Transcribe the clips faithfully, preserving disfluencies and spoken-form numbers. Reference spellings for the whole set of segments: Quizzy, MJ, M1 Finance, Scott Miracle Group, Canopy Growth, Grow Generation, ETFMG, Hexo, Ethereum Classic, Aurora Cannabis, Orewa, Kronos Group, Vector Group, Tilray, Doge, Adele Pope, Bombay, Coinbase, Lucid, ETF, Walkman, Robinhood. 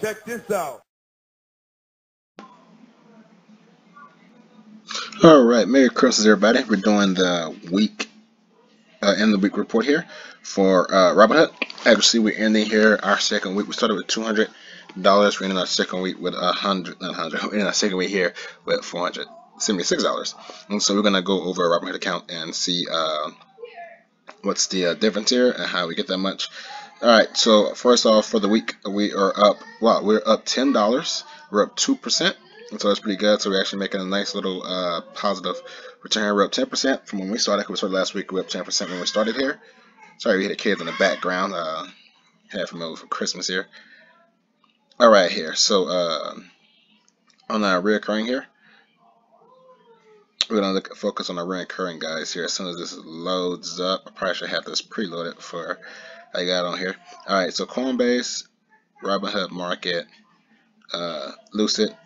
Check this out. All right, Merry Christmas, everybody. We're doing the week, uh, end of the week report here for uh, Robinhood. As you see, we're ending here our second week. We started with two hundred dollars. We're ending our second week with one hundred dollars, not one hundred dollars. We're ending our second week here with four hundred seventy-six dollars. And so we're going to go over a Robinhood account and see uh, what's the uh, difference here and how we get that much. All right, so first off, for the week, we are up, wow, we're up ten dollars. We're up two percent. And so that's pretty good. So we're actually making a nice little uh, positive return. We're up ten percent from when we started. Like we started last week, we were up ten percent when we started here. Sorry, we had the kids in the background. Uh, had them over for Christmas here. All right, here. So uh, on our reoccurring here, we're gonna look, focus on our reoccurring guys here. As soon as this loads up, I probably should have this preloaded for I got on here. All right, so Coinbase, Robinhood Market, uh, Lucid,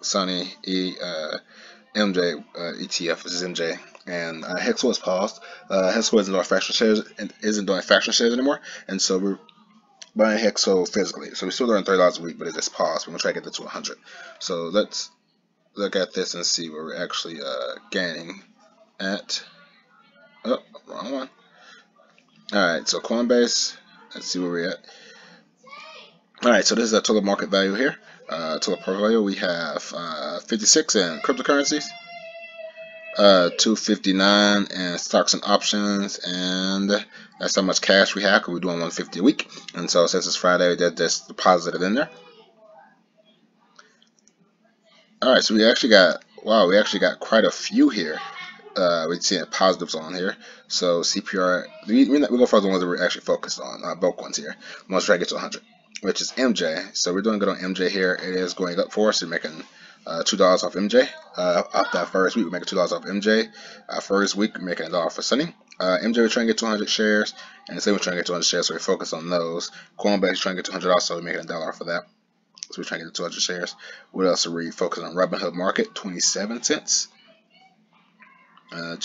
Sunny, E, uh, M J, uh, E T F, this is M J, and uh, Hexo is paused. Uh, Hexo isn't doing fractional shares, isn't doing fractional shares anymore, and so we're buying Hexo physically. So we're still doing thirty dollars a week, but it's just paused. We're gonna try to get that to a hundred. So let's look at this and see what we're actually uh, gaining at. Oh, wrong one. All right, so Coinbase. Let's see where we're at. All right, so this is our total market value here. Uh, total portfolio, we have uh, fifty-six in cryptocurrencies, uh, two fifty-nine in stocks and options, and that's how much cash we have because we're doing one fifty a week. And so since it's Friday, that that's deposited in there. All right, so we actually got wow, we actually got quite a few here. Uh, we're seeing positives on here. So C P R, we we go for the ones that we're actually focused on, uh, bulk ones here. Let's try to get to one hundred. Which is M J. So we're doing good on M J here. It is going up for us. We're making uh, two dollars off M J. Uh, off that first week, we're making two dollars off M J. Uh, first week, we're making a dollar for Sunny. Uh, M J, we're trying to get two hundred shares. And so we're trying to get two hundred shares, so we're focused on those. Coinbase, trying to get two hundred also. We're making a dollar for that. So we're trying to get two hundred shares. What else are we focusing on? Robinhood Market, twenty-seven cents. Uh,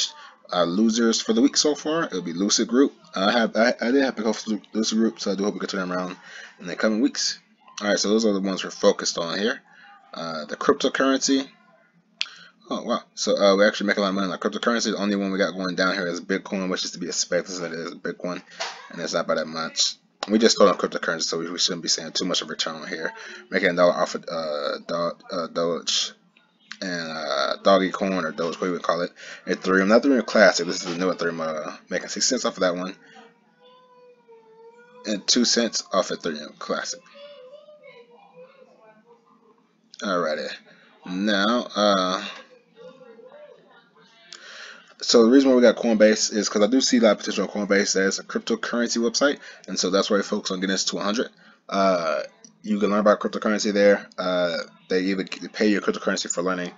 our losers for the week so far, it'll be Lucid Group. I have I, I did have to go for Lucid Group, so I do hope we can turn them around in the coming weeks. All right, so those are the ones we're focused on here. Uh, the cryptocurrency. Oh wow! So uh, we actually make a lot of money on our cryptocurrency. The only one we got going down here is Bitcoin, which is to be expected. So that is a Bitcoin, and it's not by that much. We just started on cryptocurrency, so we, we shouldn't be seeing too much of a return here. Making a dollar off of uh, do, uh, Doge. And uh, Doggy Corn or Doge, what we would call it. Ethereum, not Ethereum Classic, this is the new Ethereum, uh, making six cents off of that one. And two cents off Ethereum Classic. Alrighty. Now, uh, so the reason why we got Coinbase is because I do see a lot of potential on Coinbase as a cryptocurrency website. And so that's why we focus on getting this to one hundred. Uh, You can learn about cryptocurrency there. Uh, they even pay you cryptocurrency for learning.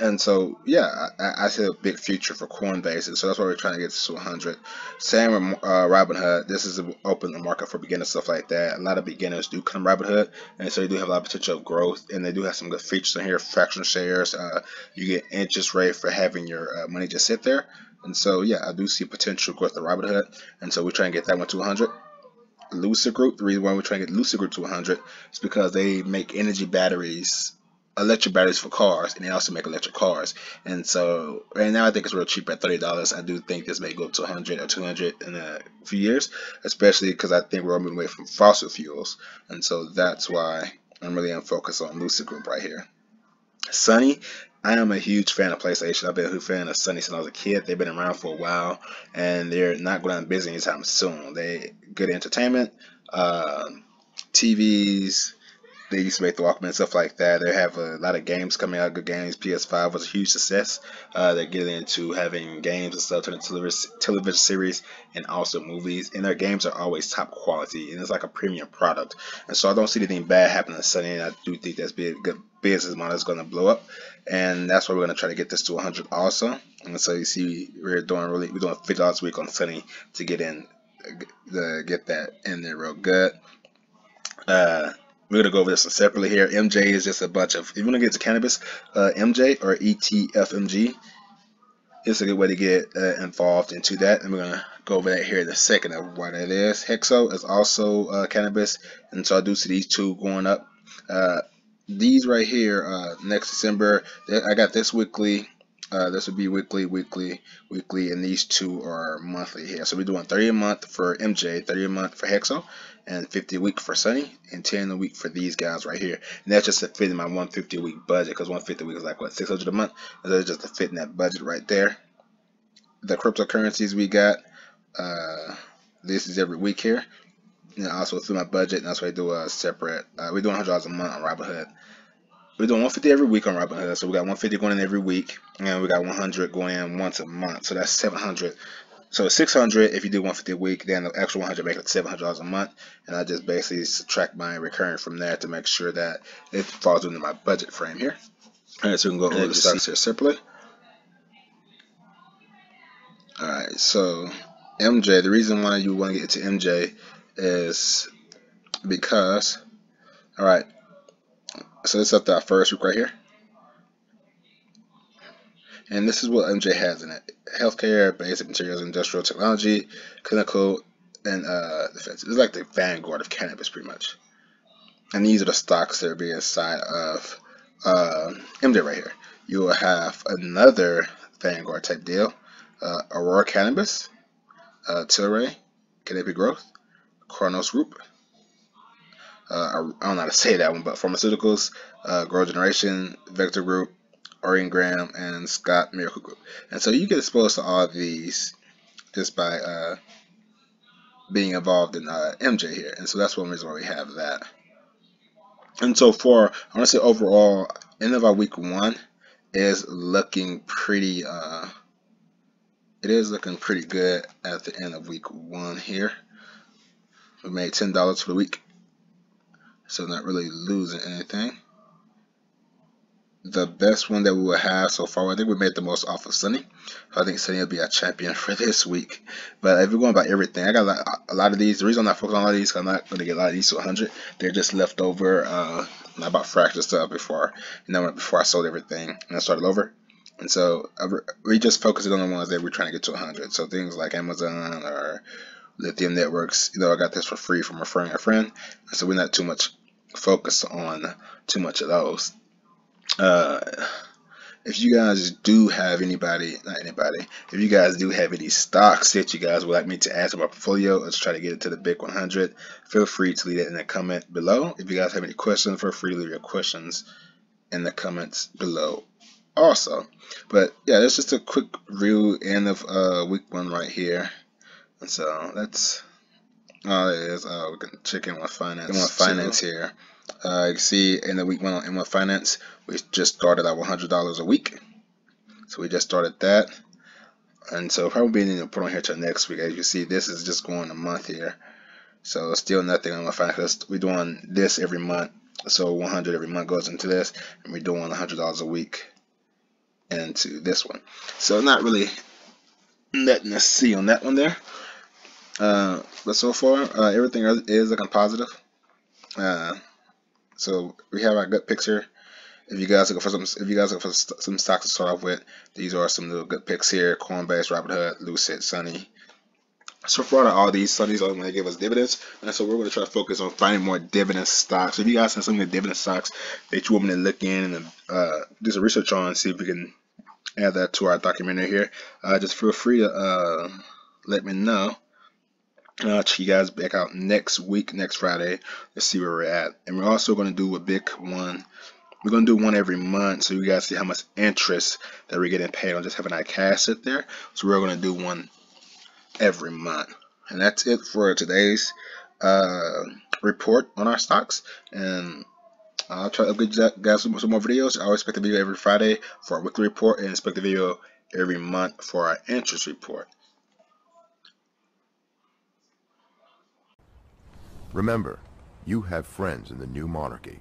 And so, yeah, I, I see a big future for Coinbase. And so that's why we're trying to get to one hundred. Same with uh, Robinhood. This is open the market for beginners, stuff like that. A lot of beginners do come to Robinhood. And so you do have a lot of potential of growth. And they do have some good features in here. Fractional shares. Uh, you get interest rate for having your uh, money just sit there. And so, yeah, I do see potential growth in Robinhood. And so we're trying to get that one to one hundred. Lucid Group, the reason why we're trying to get Lucid Group to one hundred is because they make energy batteries, electric batteries for cars, and they also make electric cars. And so right now I think it's real cheap at thirty dollars. I do think this may go up to one hundred or two hundred in a few years, especially because I think we're moving away from fossil fuels. And so that's why I'm really in focus on Lucid Group right here. Sunny, I am a huge fan of PlayStation. I've been a huge fan of Sunny since I was a kid. They've been around for a while, and they're not going out of business anytime soon. They good entertainment, uh, T Vs. They used to make the Walkman and stuff like that. They have a lot of games coming out, good games. P S five was a huge success. Uh, they're getting into having games and stuff, turning television, television series and also movies. And their games are always top quality, and it's like a premium product. And so I don't see anything bad happening to Sunny. I do think that's a good business model that's going to blow up, and that's why we're going to try to get this to one hundred also. And so you see, we're doing really, we're doing fifty dollars a week on Sunny to get in, the get that in there real good. Uh. We're gonna go over this one separately here. M J is just a bunch of. If you wanna get to cannabis, uh, M J or E T F M G, it's a good way to get uh, involved into that. And we're gonna go over that here in a second of what it is. Hexo is also uh, cannabis, and so I do see these two going up. Uh, these right here, uh, next December, I got this weekly. Uh, this would be weekly, weekly, weekly, and these two are monthly here. So we're doing thirty a month for M J, thirty a month for Hexo, and fifty a week for Sunny, and ten a week for these guys right here. And that's just to fit in my one hundred fifty a week budget, because one hundred fifty a week is like what, six hundred a month. And that's just to fit in that budget right there. The cryptocurrencies we got, uh, this is every week here, and also through my budget. And that's why I do a separate. Uh, we're doing one hundred dollars a month on Robinhood. We're doing one hundred fifty every week on Robinhood, so we got one hundred fifty going in every week, and we got one hundred going in once a month, so that's seven hundred. So six hundred if you do one hundred fifty a week, then the extra one hundred makes it seven hundred dollars a month, and I just basically subtract my recurring from there to make sure that it falls into my budget frame here. All right, so we can go over the stocks here separately. All right, so M J, the reason why you want to get to M J is because, all right, so this is up to our first week right here, and this is what M J has in it: healthcare, basic materials, industrial technology, clinical, and uh, defense. It's like the vanguard of cannabis, pretty much. And these are the stocks that will be inside of uh, M J right here. You will have another vanguard type deal: uh, Aurora Cannabis, uh, Tilray, Canopy Growth, Kronos Group. Uh, I don't know how to say that one, but pharmaceuticals, uh, Grow Generation, Vector Group, Graham, and Scott Miracle Group. And so you get exposed to all these just by uh, being involved in uh, M J here. And so that's one reason why we have that. And so for, I want to say overall, end of our week one is looking pretty, uh, it is looking pretty good at the end of week one here. We made ten dollars for the week, so not really losing anything. The best one that we will have so far, I think we made the most off of Sunny. I think Sunny will be our champion for this week. But if we're going by everything, I got a lot, a lot of these. The reason I'm not focusing on a lot of these, because I'm not going to get a lot of these to one hundred. They're just left over. Uh, I bought fractured stuff before, you know, before I sold everything and I started over. And so I, we just focused on the ones that we're trying to get to one hundred. So things like Amazon or Lithium Networks, you know, I got this for free from referring a friend, so we're not too much focused on too much of those. Uh, if you guys do have anybody, not anybody, if you guys do have any stocks that you guys would like me to add to my portfolio, let's try to get it to the big one hundred, feel free to leave it in the comment below. If you guys have any questions, feel free to leave your questions in the comments below also. But yeah, that's just a quick real end of uh, week one right here. And so that's all it is. Uh, we can check M one Finance. M one Finance here. Uh, you can see in the week one on M one Finance, we just started at one hundred dollars a week. So we just started that. And so probably need to put on here till next week. As you see, this is just going a month here. So still nothing on M one Finance. We're doing this every month. So one hundred every month goes into this. And we're doing one hundred dollars a week into this one. So not really nothing to see on that one there. Uh, but so far, uh, everything is looking positive. Uh, so we have our good picks here. If you guys look for some, if you guys look for some stocks to start off with, these are some little good picks here: Coinbase, Robinhood, Lucid, Sunny. So far, all these Sunny's are going to give us dividends, and so we're going to try to focus on finding more dividend stocks. So if you guys have some of the dividend stocks that you want me to look in and uh, do some research on, see if we can add that to our documentary here, uh, just feel free to uh, let me know. I'll check you guys back out next week, next Friday. Let's see where we're at. And we're also going to do a big one. We're going to do one every month so you guys see how much interest that we're getting paid on just having our cash sit there. So we're going to do one every month. And that's it for today's uh, report on our stocks. And I'll try to update you guys with some more videos. I always expect a video every Friday for our weekly report and expect a video every month for our interest report. Remember, you have friends in the new monarchy.